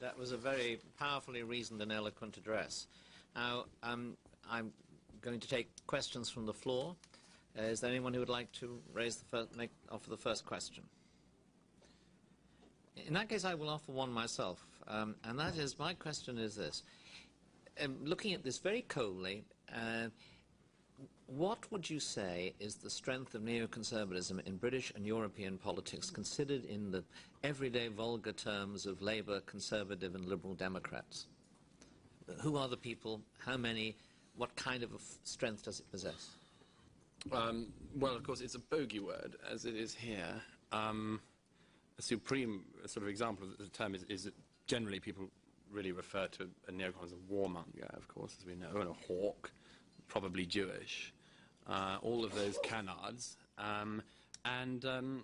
that was a very powerfully reasoned and eloquent address. Now, I'm going to take questions from the floor. Is there anyone who would like to raise the first, offer the first question? In that case, I will offer one myself, and that is, my question is this. Looking at this very coldly, what would you say is the strength of neoconservatism in British and European politics, considered in the everyday vulgar terms of Labour, Conservative and Liberal Democrats? Who are the people? How many? What kind of strength does it possess? Well, of course, it's a bogey word, as it is here. A supreme sort of example of the term is that generally people really refer to a neocon as a warmonger, of course, as we know, and a hawk, probably Jewish, all of those canards. One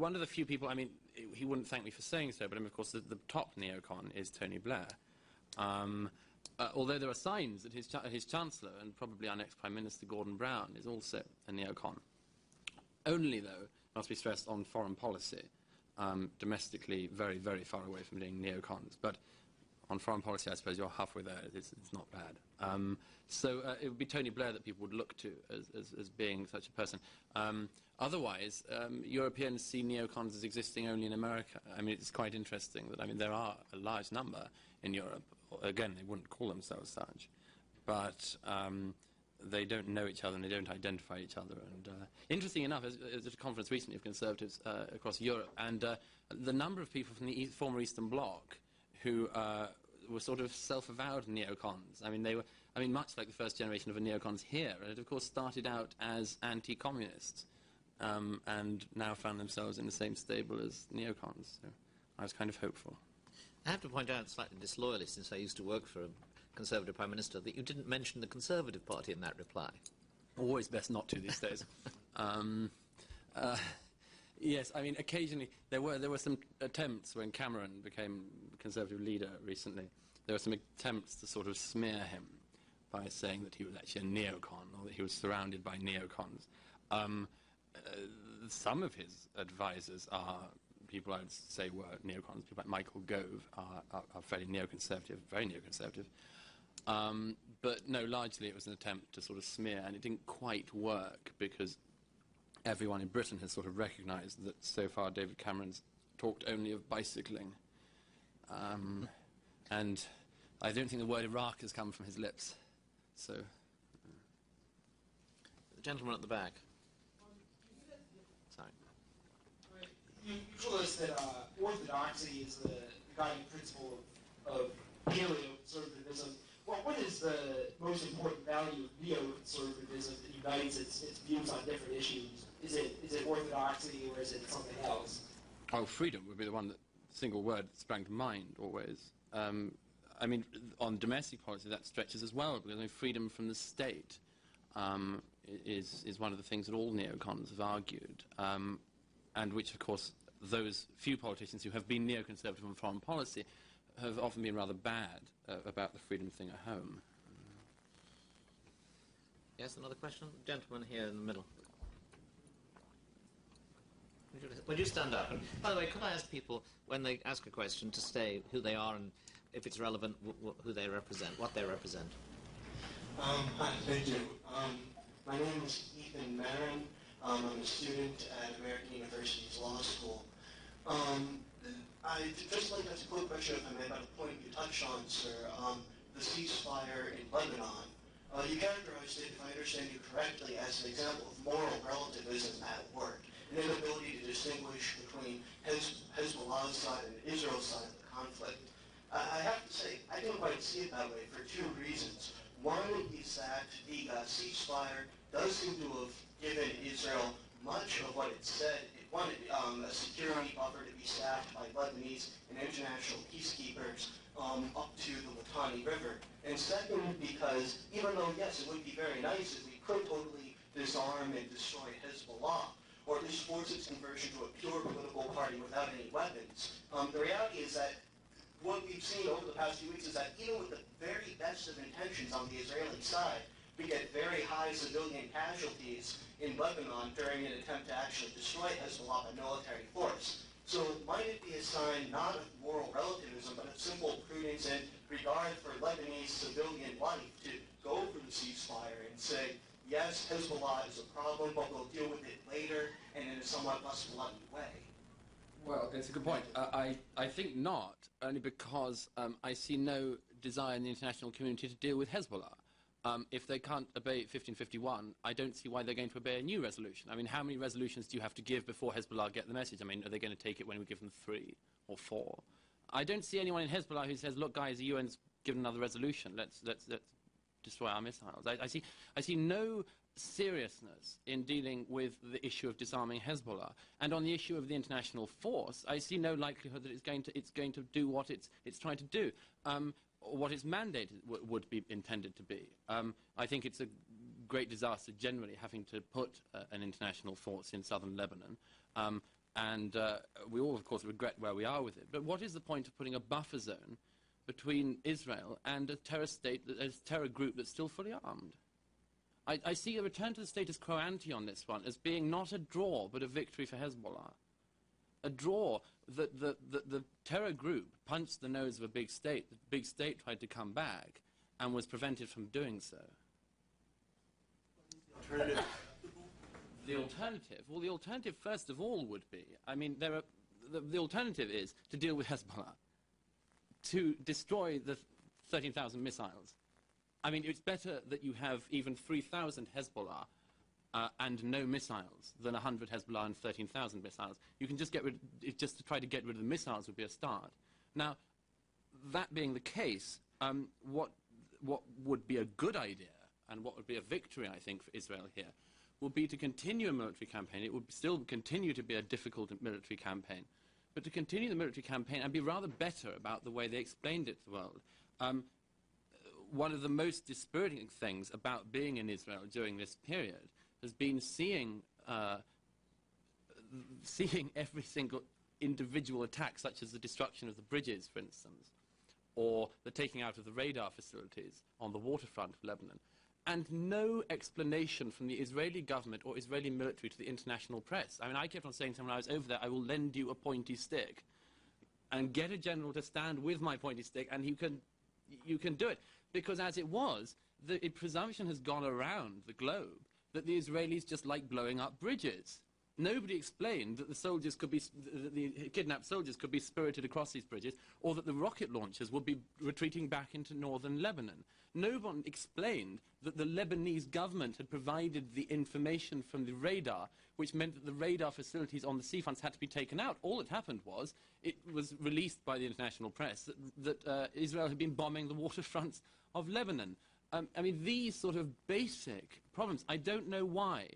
of the few people, I mean, he wouldn't thank me for saying so, but I mean, of course, the top neocon is Tony Blair. Although there are signs that his chancellor, and probably our next Prime Minister, Gordon Brown, is also a neocon. Only, though, must be stressed on foreign policy. Domestically, very, very far away from being neocons. But on foreign policy, I suppose you're halfway there. It's not bad. It would be Tony Blair that people would look to as being such a person. Otherwise, Europeans see neocons as existing only in America. I mean, it's quite interesting that, I mean, there are a large number in Europe. Again, they wouldn't call themselves such, but they don't know each other and they don't identify each other. And interesting enough, there's a conference recently of conservatives across Europe, and the number of people from the former Eastern Bloc who were sort of self-avowed neocons. I mean, they were, I mean, much like the first generation of neocons here, and it, of course, started out as anti-communists, and now found themselves in the same stable as neocons. So I was kind of hopeful. I have to point out, slightly disloyally, since I used to work for a Conservative Prime Minister, that you didn't mention the Conservative Party in that reply. Always best not to these days. Yes, I mean, occasionally, there were some attempts when Cameron became Conservative leader recently. There were some attempts to sort of smear him by saying that he was actually a neocon, or that he was surrounded by neocons. Some of his advisers are people I would say were neocons. People like Michael Gove are fairly neoconservative, very neoconservative. But no, largely it was an attempt to sort of smear, and it didn't quite work because everyone in Britain has sort of recognised that so far David Cameron's talked only of bicycling. And I don't think the word Iraq has come from his lips. So, the gentleman at the back. Sorry. You told us that orthodoxy is the guiding principle of neoconservatism. Well, what is the most important value of neoconservatism that unites its views on different issues? Is it orthodoxy, or is it something else? Oh, freedom would be the one that single word that sprang to mind always. I mean, on domestic policy that stretches as well, because I mean, freedom from the state is one of the things that all neocons have argued. And which, of course, those few politicians who have been neoconservative on foreign policy have often been rather bad about the freedom thing at home. Yes, another question? Gentleman here in the middle. Would you stand up? By the way, could I ask people, when they ask a question, to say who they are and, if it's relevant, who they represent, what they represent? Hi, thank you. My name is Ethan Marin. I'm a student at American University's Law School. I'd just like to quote Russia, if I may, about a point you touched on, sir, the ceasefire in Lebanon. You characterized it, if I understand you correctly, as an example of moral relativism at work, an inability to distinguish between Hezbollah's side and Israel's side of the conflict. I have to say, I didn't quite see it that way for two reasons. One is that the ceasefire does seem to have given Israel much of what it said it wanted, a security buffer to be staffed by Lebanese and international peacekeepers up to the Litani River. And second, because even though, yes, it would be very nice if we could totally disarm and destroy Hezbollah, or at least force its conversion to a pure political party without any weapons, the reality is that what we've seen over the past few weeks is that even with the very best of intentions on the Israeli side, we get very high civilian casualties in Lebanon during an attempt to actually destroy Hezbollah by military force. So might it be a sign not of moral relativism, but of simple prudence and regard for Lebanese civilian life to go for the ceasefire and say, yes, Hezbollah is a problem, but we'll deal with it later and in a somewhat less bloody way? Well, it's a good point. I think not, only because I see no desire in the international community to deal with Hezbollah. If they can't obey 1551, I don't see why they're going to obey a new resolution. I mean, how many resolutions do you have to give before Hezbollah get the message? I mean, are they going to take it when we give them 3 or 4? I don't see anyone in Hezbollah who says, look, guys, the UN's given another resolution. Let's destroy our missiles. I see no seriousness in dealing with the issue of disarming Hezbollah. And on the issue of the international force, I see no likelihood that it's going to do what it's trying to do. What its mandate would be intended to be. I think it's a great disaster generally having to put an international force in southern Lebanon. We all, of course, regret where we are with it. But what is the point of putting a buffer zone between Israel and a terror state, a terror group that's still fully armed? I see a return to the status quo ante on this one as being not a draw, but a victory for Hezbollah. A draw that the terror group punched the nose of a big state. The big state tried to come back and was prevented from doing so. The alternative? Well, the alternative, first of all, would be, I mean, the alternative is to deal with Hezbollah, to destroy the 13,000 missiles. I mean, it's better that you have even 3,000 Hezbollah and no missiles than 100 Hezbollah and 13,000 missiles. You can just get rid, just to try to get rid of the missiles would be a start. Now, that being the case, what would be a good idea and what would be a victory, I think, for Israel here, would be to continue a military campaign. It would still continue to be a difficult military campaign, but to continue the military campaign and be rather better about the way they explained it to the world. One of the most dispiriting things about being in Israel during this period has been seeing every single individual attack, such as the destruction of the bridges, for instance, or the taking out of the radar facilities on the waterfront of Lebanon, and no explanation from the Israeli government or Israeli military to the international press. I mean, I kept on saying to them when I was over there, I will lend you a pointy stick and get a general to stand with my pointy stick, and you can do it. Because as it was, the presumption has gone around the globe that the Israelis just like blowing up bridges. Nobody explained that the kidnapped soldiers could be spirited across these bridges, or that the rocket launchers would be retreating back into northern Lebanon. No one explained that the Lebanese government had provided the information from the radar, which meant that the radar facilities on the seafronts had to be taken out. All that happened was, it was released by the international press that Israel had been bombing the waterfronts of Lebanon. I mean, these sort of basic problems, I don't know why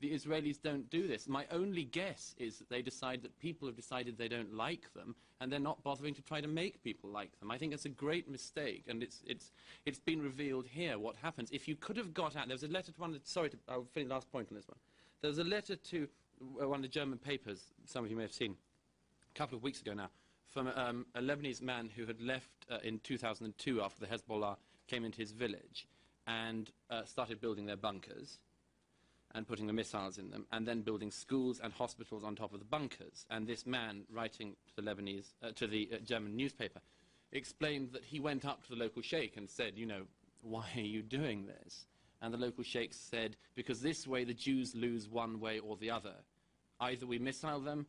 the Israelis don't do this. My only guess is that they decide that people have decided they don't like them, and they're not bothering to try to make people like them. I think that's a great mistake, and it's been revealed here what happens. If you could have got out, there was a letter to one, sorry, I'll finish the last point on this one. There was a letter to one of the German papers, some of you may have seen, a couple of weeks ago now, from a Lebanese man who had left in 2002 after the Hezbollah came into his village and started building their bunkers and putting the missiles in them, and then building schools and hospitals on top of the bunkers. And this man, writing to the Lebanese, to the German newspaper, explained that he went up to the local sheikh and said, you know, why are you doing this? And the local sheikh said, because this way the Jews lose one way or the other. Either we missile them,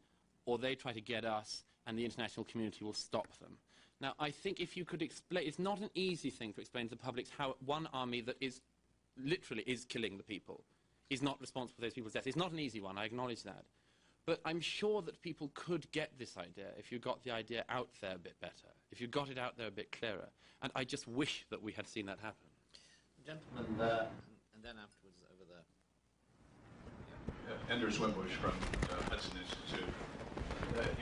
or they try to get us, and the international community will stop them. Now, I think if you could explain, it's not an easy thing to explain to the public how one army that is literally is killing the people is not responsible for those people's deaths. It's not an easy one, I acknowledge that. But I'm sure that people could get this idea if you got the idea out there a bit better, if you got it out there a bit clearer. And I just wish that we had seen that happen. Gentlemen there, and then afterwards over there. Anders Wimbush from Hudson Institute.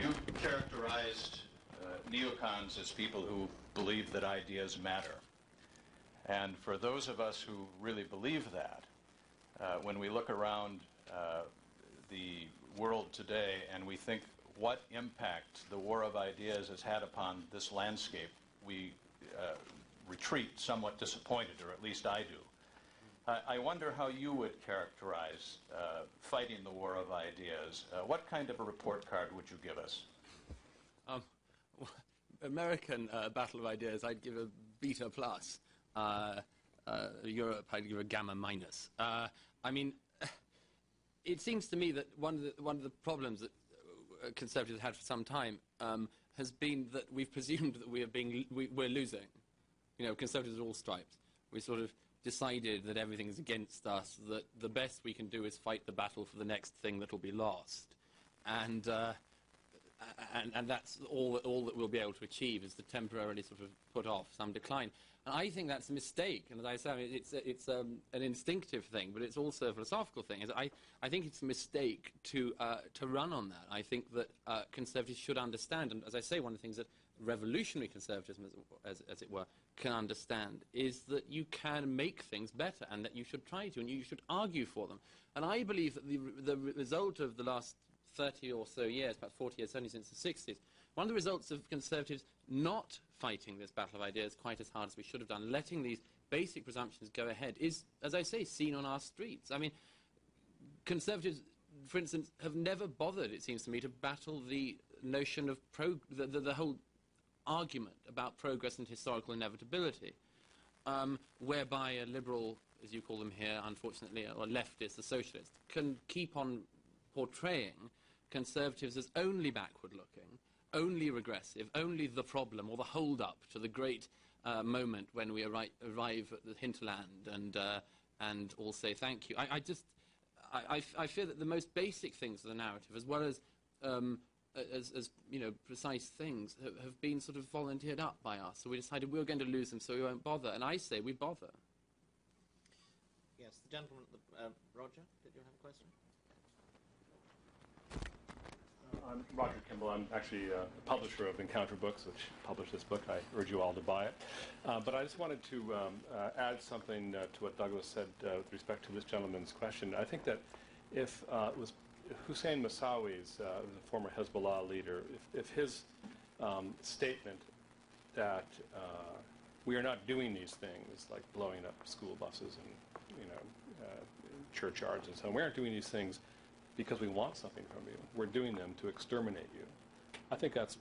You characterized neocons as people who believe that ideas matter. And for those of us who really believe that, when we look around the world today and we think what impact the war of ideas has had upon this landscape, we retreat somewhat disappointed, or at least I do. I wonder how you would characterize fighting the war of ideas. What kind of a report card would you give us? American battle of ideas, I'd give a beta plus. Europe, I'd give a gamma minus. I mean, it seems to me that one of the problems that conservatives had for some time has been that we've presumed that we're losing. You know, conservatives are all stripes. We sort of decided that everything is against us, that the best we can do is fight the battle for the next thing that will be lost. And that's all that we'll be able to achieve is to temporarily sort of put off some decline. And I think that's a mistake. And as I say, I mean, it's an instinctive thing, but it's also a philosophical thing. I think it's a mistake to run on that. I think that conservatives should understand, and as I say, one of the things that revolutionary conservatism, as it were, can understand is that you can make things better and that you should try to, and you should argue for them. And I believe that the result of the last 30 or so years, perhaps 40 years, certainly since the 60s. One of the results of conservatives not fighting this battle of ideas quite as hard as we should have done, letting these basic presumptions go ahead, is, as I say, seen on our streets. I mean, conservatives, for instance, have never bothered, it seems to me, to battle the notion of the whole argument about progress and historical inevitability, whereby a liberal, as you call them here, unfortunately, or leftist, a socialist, can keep on portraying conservatives as only backward-looking, only regressive, only the problem or the hold-up to the great moment when we arrive at the hinterland and all say thank you. I fear that the most basic things of the narrative, as well as you know, precise things, have been sort of volunteered up by us. So we decided we were going to lose them, so we won't bother. And I say we bother. Yes, the gentleman, Roger, did you have a question? I'm Roger Kimball. I'm actually the publisher of Encounter Books, which published this book. I urge you all to buy it. But I just wanted to add something to what Douglas said with respect to this gentleman's question. I think that if it was Hussein Massawi's, who's a former Hezbollah leader, if his statement that we are not doing these things, like blowing up school buses and churchyards and so on, we aren't doing these things because we want something from you. We're doing them to exterminate you. I think that's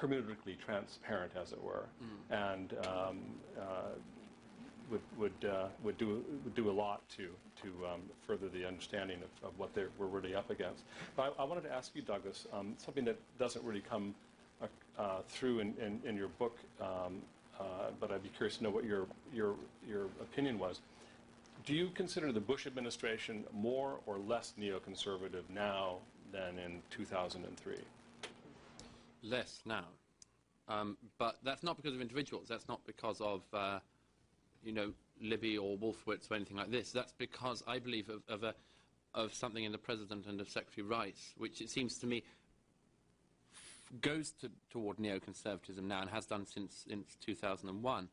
hermeneutically transparent, as it were, and would do a lot to further the understanding of what we're really up against. But I wanted to ask you, Douglas, something that doesn't really come through in your book, but I'd be curious to know what your opinion was. Do you consider the Bush administration more or less neoconservative now than in 2003? Less now. But that's not because of individuals. That's not because of, Libby or Wolfowitz or anything like this. That's because, I believe, of something in the President and of Secretary Rice, which it seems to me goes toward neoconservatism now and has done since 2001,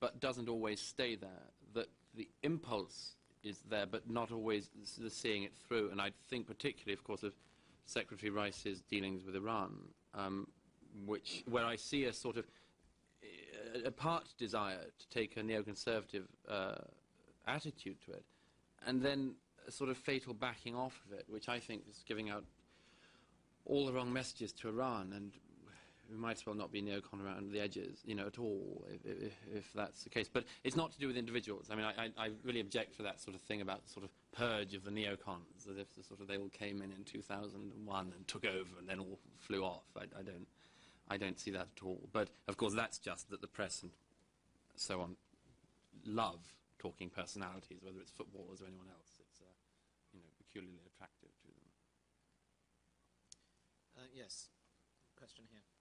but doesn't always stay there. That the impulse is there, but not always the seeing it through. And I think particularly, of course, of Secretary Rice's dealings with Iran, where I see a sort of part desire to take a neoconservative attitude to it, and then a sort of fatal backing off of it, which I think is giving out all the wrong messages to Iran. And we might as well not be neocon around the edges, at all, if that's the case. But it's not to do with individuals. I mean, I really object to that sort of thing about the sort of purge of the neocons, as if they all came in 2001 and took over and then all flew off. I don't see that at all. But of course, that's just that the press and so on love talking personalities, whether it's footballers or anyone else. It's peculiarly attractive to them. Yes, question here.